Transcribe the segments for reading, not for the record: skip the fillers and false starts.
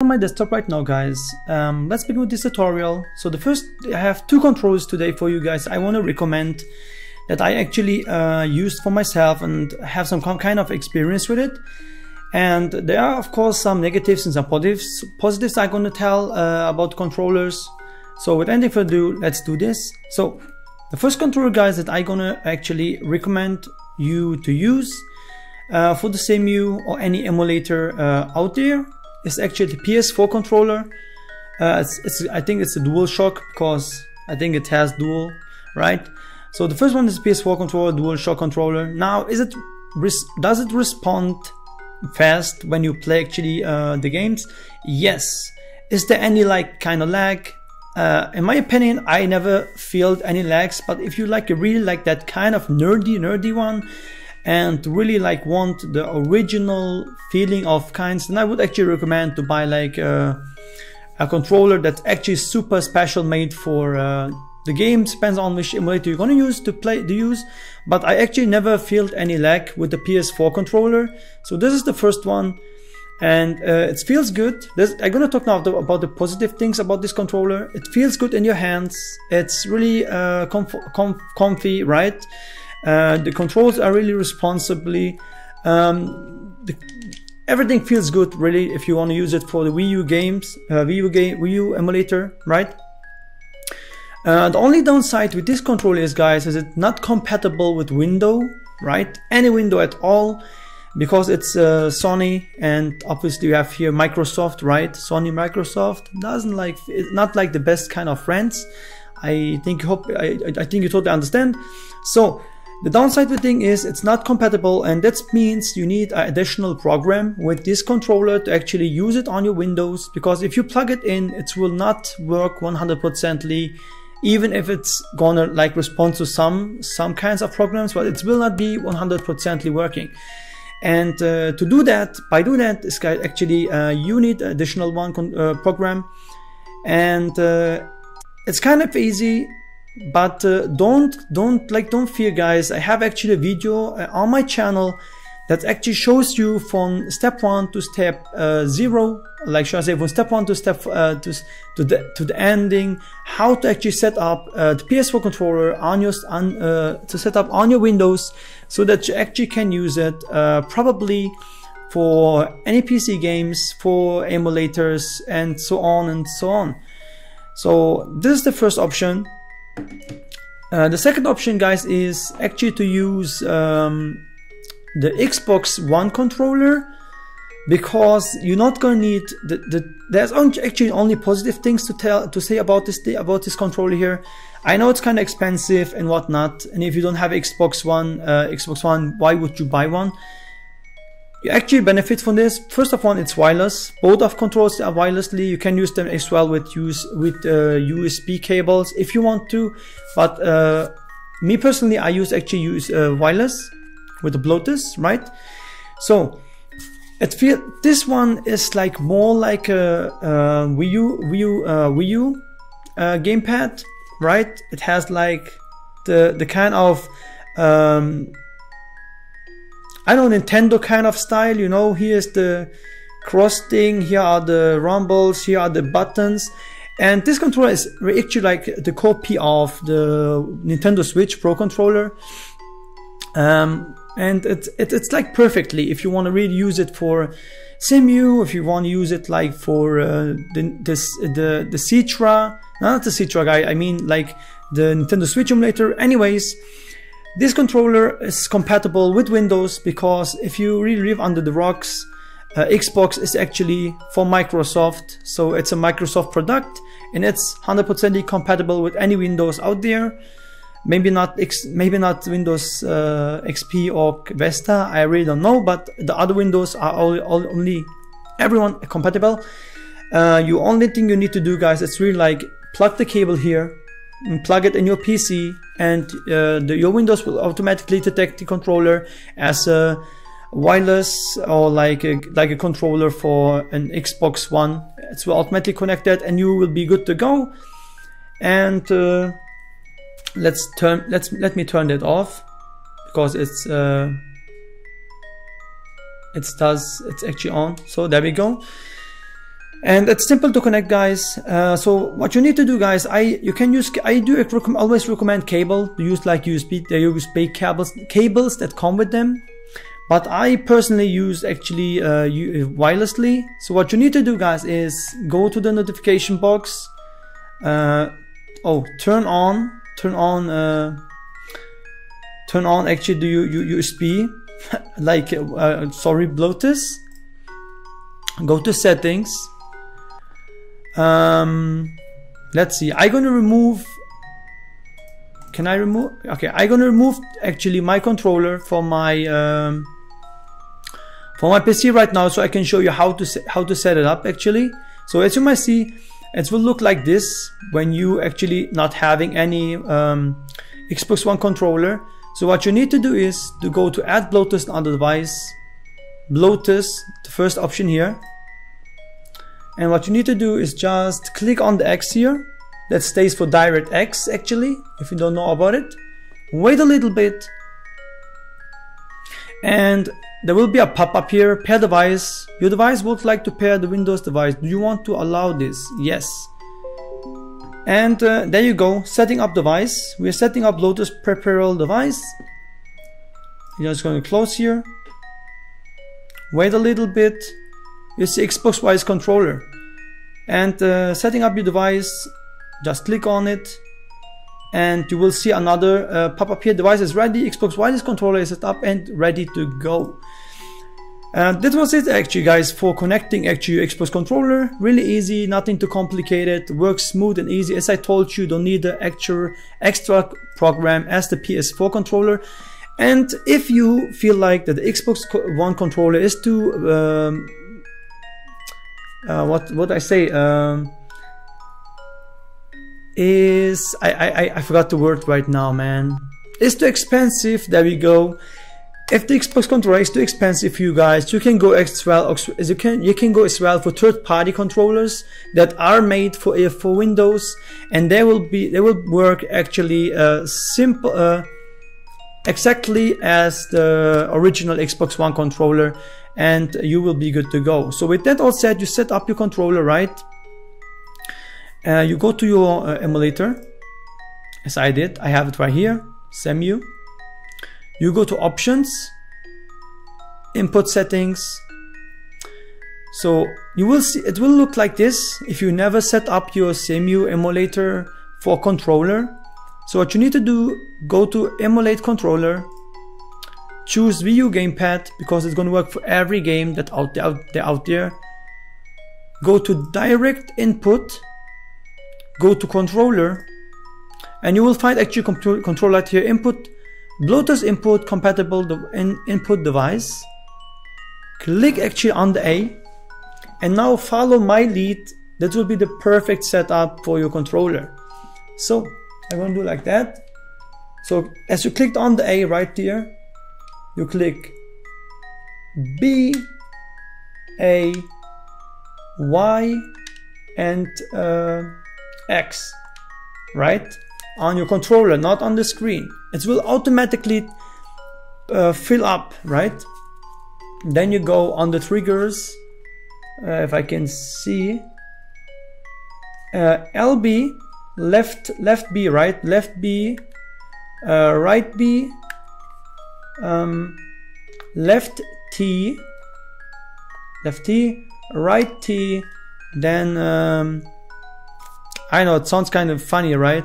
On my desktop right now, guys, let's begin with this tutorial. So the first, I have two controllers today for you guys. I want to recommend that I actually used for myself and have some kind of experience with it. And there are of course some negatives and some positives. Positives I'm going to tell about controllers. So with any further ado, let's do this. So the first controller, guys, that I'm going to actually recommend you to use for the Cemu or any emulator out there. It's actually the PS4 controller. I think it's a DualShock, because I think it has dual, right? So the first one is PS4 controller, DualShock controller. Now, does it respond fast when you play actually the games? Yes. Is there any like kind of lag? In my opinion, I never felt any lags. But if you like really like that kind of nerdy one, and really like want the original feeling of kinds, then I would actually recommend to buy like a controller that's actually super special made for the game. Depends on which emulator you're gonna use to play the use. But I actually never felt any lag with the PS4 controller. So this is the first one, and it feels good. I'm gonna talk now about the positive things about this controller. It feels good in your hands. It's really comfy, right? The controls are really responsibly. Everything feels good, really, if you want to use it for the Wii U games, Wii U emulator, right? The only downside with this controller is, guys, is it's not compatible with Windows, right? Any Window at all, because it's Sony, and obviously you have here Microsoft, right? Sony, Microsoft doesn't like, it's not like the best kind of friends. I think you totally understand. So the downside of the thing is it's not compatible, and that means you need an additional program with this controller to actually use it on your Windows, because if you plug it in, it will not work 100%ly, even if it's gonna like respond to some kinds of programs, but it will not be 100%ly working. And to do that, this guy actually you need an additional program, and it's kind of easy. But don't fear, guys. I have actually a video on my channel that actually shows you from step 1 to step 0, like should I say, from step 1 to step to the ending, how to actually set up the PS4 controller on your to set up on your Windows, so that you actually can use it probably for any PC games, for emulators, and so on and so on. So this is the first option. The second option, guys, is actually to use the Xbox One controller, because you're not gonna need there's actually only positive things to say about this controller here. I know it's kind of expensive and whatnot, and if you don't have Xbox One, why would you buy one? You actually benefit from this. First of all, it's wireless. Both of controls are wirelessly. You can use them as well with USB cables if you want to. But me personally, I use wireless with the Bluetooth, right? So this one is like more like a Wii U gamepad, right? It has like the kind of I don't know, Nintendo kind of style, you know. Here's the cross thing, here are the rumbles, here are the buttons. And this controller is actually like the copy of the Nintendo Switch Pro controller. And it's like perfectly, if you want to really use it for Cemu, if you want to use it like for the Citra, not the Citra guy, I mean like the Nintendo Switch emulator. Anyways, this controller is compatible with Windows, because if you really live under the rocks, Xbox is actually for Microsoft, so it's a Microsoft product, and it's 100% compatible with any Windows out there. Maybe not Windows XP or Vista, I really don't know, but the other Windows are only everyone compatible. The only thing you need to do, guys, it's really like plug the cable here, and plug it in your PC, and your Windows will automatically detect the controller as a wireless or like a controller for an Xbox One. It will automatically connect that, and you will be good to go. And let me turn that off, because it's actually on. So there we go. And it's simple to connect, guys. So what you need to do, guys, I always recommend cable. Use like USB cables that come with them. But I personally use actually wirelessly. So what you need to do, guys, is go to the notification box. Turn on actually the USB. Like sorry, bloaters. Go to settings. Let's see. I'm gonna remove. Can I remove? Okay, I'm gonna remove actually my controller for my PC right now, so I can show you how to set it up actually. So as you might see, it will look like this when you actually not having any Xbox One controller. So what you need to do is to go to add Bluetooth on the device, Bluetooth, the first option here, and what you need to do is just click on the X here. That stays for DirectX actually, if you don't know about it. Wait a little bit, and there will be a pop-up here, pair device. Your device would like to pair the Windows device. Do you want to allow this? Yes. And there you go, setting up device. We're setting up Lotus peripheral device. You're just going to close here. Wait a little bit. You see Xbox Wise controller. And setting up your device, just click on it. And you will see another pop-up here. Device is ready. Xbox wireless controller is set up and ready to go. That was it actually, guys, for connecting actually your Xbox controller. Really easy, nothing too complicated. Works smooth and easy. As I told you, don't need the actual extra program as the PS4 controller. And if you feel like that the Xbox One controller is too I forgot the word right now, man. It's too expensive. There we go. If the Xbox controller is too expensive for you guys, you can go as well. You can go as well for third-party controllers that are made for Windows, and they will work actually exactly as the original Xbox One controller, and you will be good to go. So with that all said, you set up your controller, right? You go to your emulator, as I did. I have it right here, Cemu. You go to options, input settings. So you will see it will look like this if you never set up your Cemu emulator for controller. So what you need to do, go to emulate controller, choose VU gamepad because it's gonna work for every game that out there. Go to direct input, go to controller, and you will find actually controller here, input. Bluetooth input compatible input device. Click actually on the A, and now follow my lead. That will be the perfect setup for your controller. So I'm going to do like that. So as you clicked on the A right here, you click B, A, Y, and X, right? On your controller, not on the screen. It will automatically fill up, right? Then you go on the triggers, if I can see, LB, left B, right, left B, right B, left T, right T, then I know it sounds kind of funny, right?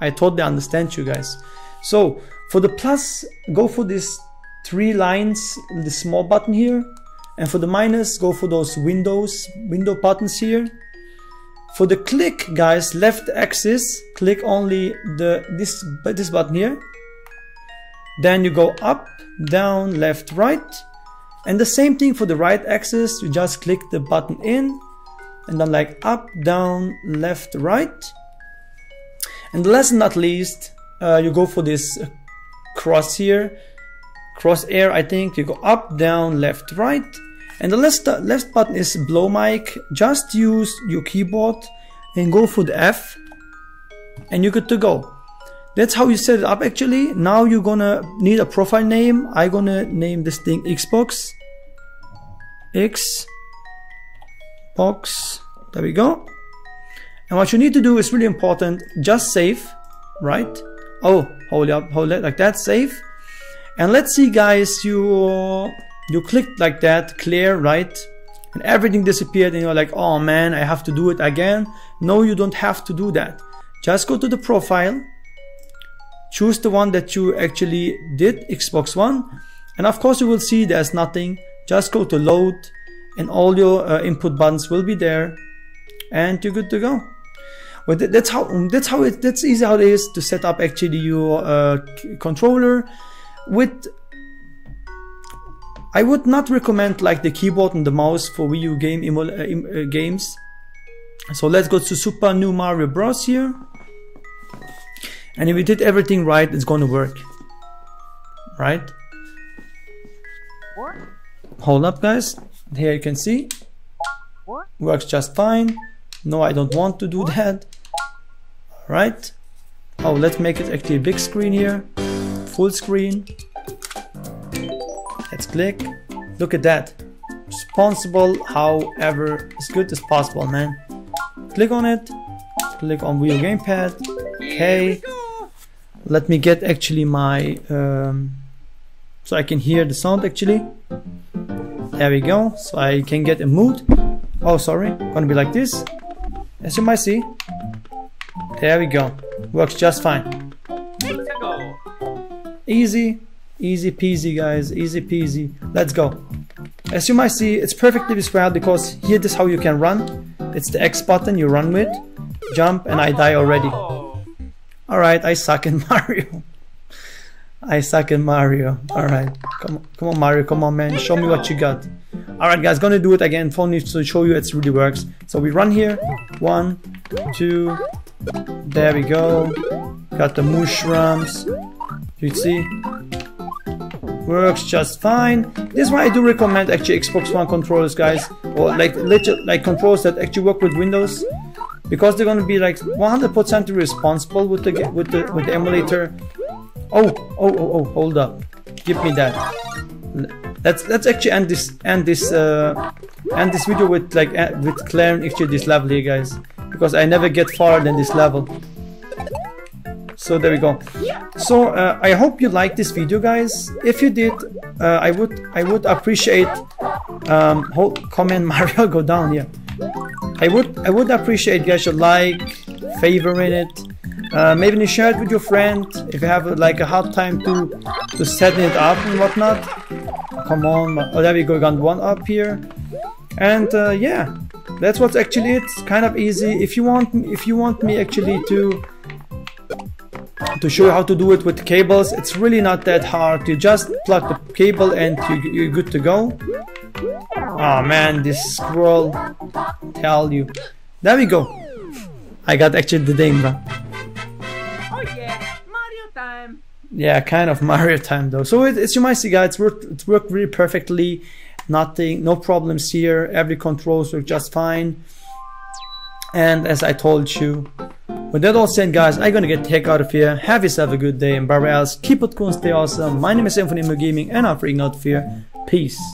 I totally understand you guys. So for the plus, go for these three lines, the small button here, and for the minus, go for those window buttons here. For the click, guys, left axis, click only this button here. Then you go up, down, left, right, and the same thing for the right axis. You just click the button in, and then like up, down, left, right. And last but not least, you go for this cross here, crosshair, I think. You go up, down, left, right. And the left button is blow mic. Just use your keyboard and go for the F, and you're good to go. That's how you set it up actually. Now you're gonna need a profile name. I'm gonna name this thing Xbox. X box. There we go. And what you need to do is really important. Just save, right? Oh, hold up, hold it like that, save. And let's see, guys, you clicked like that, clear, right? And everything disappeared and you're like, oh man, I have to do it again. No, you don't have to do that. Just go to the profile, choose the one that you actually did, Xbox One. And of course you will see there's nothing. Just go to load and all your input buttons will be there and you're good to go. But that's easy how it is to set up actually your controller. With, I would not recommend like the keyboard and the mouse for Wii U games. So let's go to Super New Mario Bros here, and if we did everything right, it's gonna work, right? Hold up, guys, here you can see works just fine. No, I don't want to do that. All right. Oh, let's make it actually a big screen here, full screen. Let's click. Look at that. Responsible, however, as good as possible, man. Click on it. Click on Wii U gamepad. Okay. Let me get actually my so I can hear the sound actually. There we go. So I can get a mood. Oh, sorry. Gonna be like this, as you might see. There we go. Works just fine. Easy. Easy peasy, guys, easy peasy. Let's go. As you might see, it's perfectly described because here this is how you can run. It's the X button you run with. Jump and I die already. Alright, I suck in Mario. I suck in Mario. Alright, come on Mario, come on man, show me what you got. Alright guys, gonna do it again for me to show you it really works. So we run here. 1, 2, there we go. Got the mushrooms. You see? Works just fine. This is why I do recommend actually Xbox One controllers, guys, or like controllers that actually work with Windows, because they're gonna be like 100% responsible with the emulator. Oh! Hold up! Give me that. Let's actually end this video with like with clearing actually this level here, guys, because I never get farther than this level. So there we go. So I hope you liked this video, guys. If you did, I would appreciate comment Mario go down here. I would appreciate guys your like, favorite it, maybe share it with your friend if you have like a hard time to set it up and whatnot. Come on, oh there we go, got one up here, and yeah, that's what's actually it. It's kind of easy. If you want me actually to show you how to do it with cables, it's really not that hard. You just plug the cable and you're good to go. Oh man, this scroll, tell you. There we go. I got actually the name. Oh yeah, Mario time. Yeah, kind of Mario time though. So as you might see, guys, it worked really perfectly. Nothing, no problems here. Every controls work just fine. And as I told you. With that all said, guys, I'm gonna get the heck out of here. Have yourself a good day, and wherever else, keep it cool and stay awesome. My name is Cemu from EmuGaming, and I'm freaking out fear. Peace.